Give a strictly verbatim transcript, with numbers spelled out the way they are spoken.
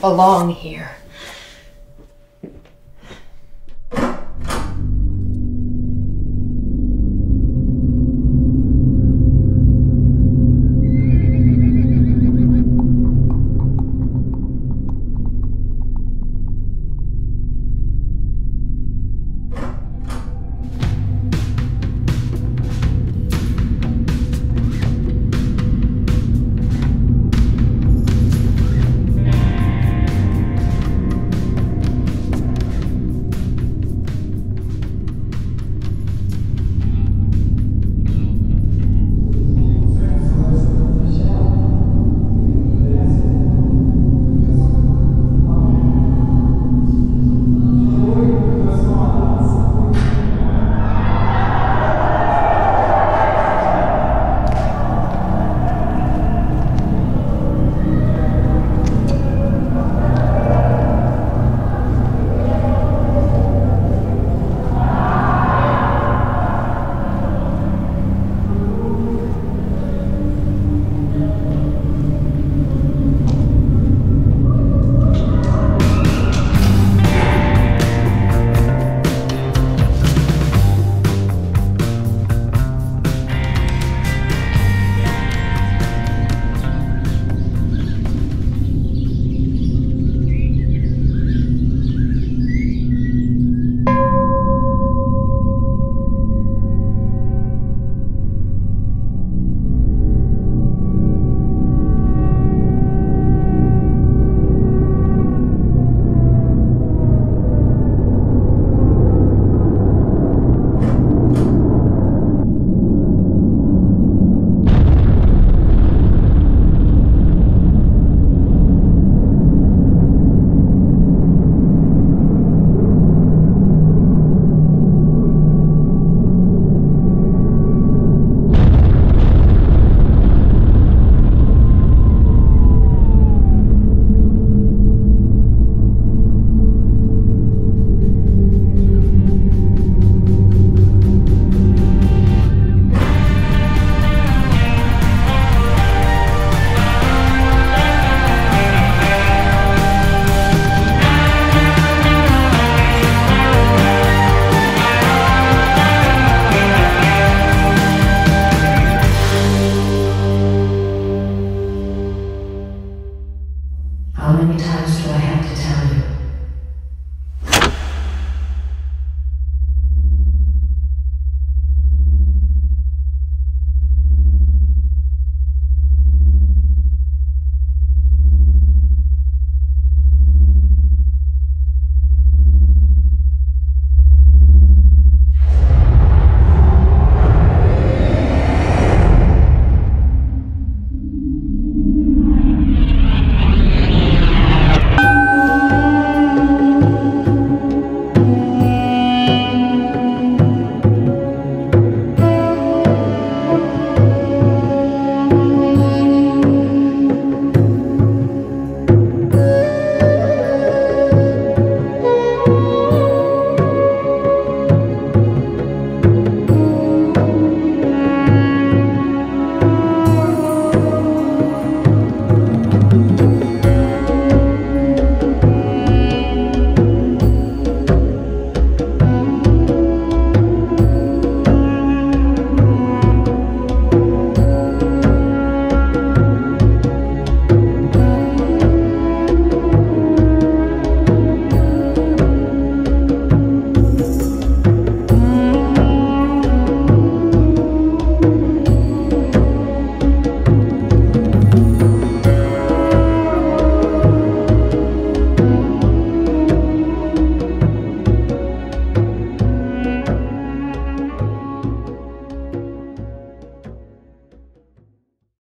belong here.